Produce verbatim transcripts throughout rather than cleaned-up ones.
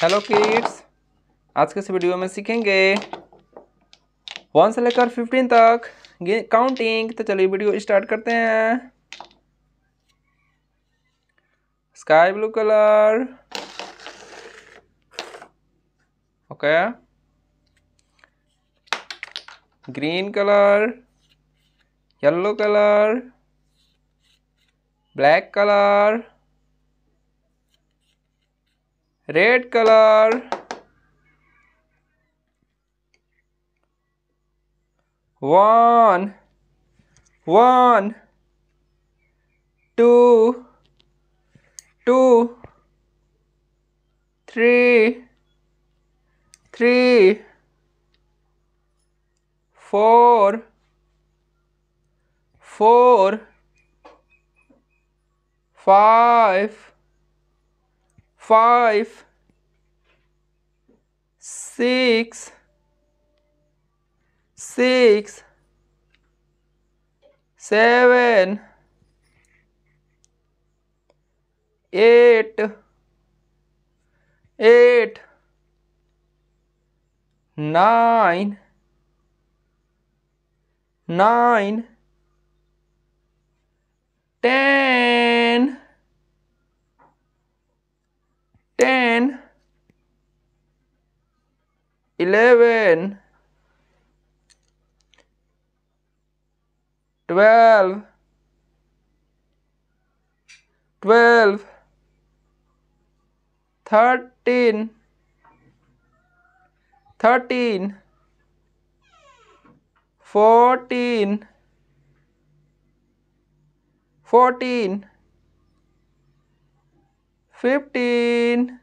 Hello kids, आज के इस वीडियो में सीखेंगे वन से लेकर फिफ्टीन तक काउंटिंग। तो चलिए वीडियो स्टार्ट करते हैं। Sky blue colour, okay, green colour, yellow colour, black colour, red colour, one one two two three three four four five five six six seven eight eight nine nine ten ten eleven twelve twelve thirteen Thirteen, fourteen, fourteen, fifteen,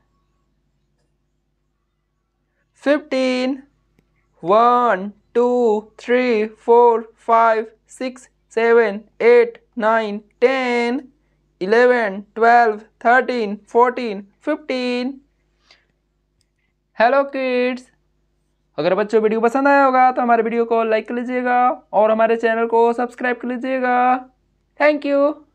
fifteen, one, two, three, four, five, six, seven, eight, nine, ten, eleven, twelve, thirteen, fourteen, fifteen. Hello kids, अगर बच्चों video पसंद आया होगा तो हमारे video को like कर लीजिएगा और हमारे चैनल को सब्सक्राइब कर लीजिएगा। Thank you.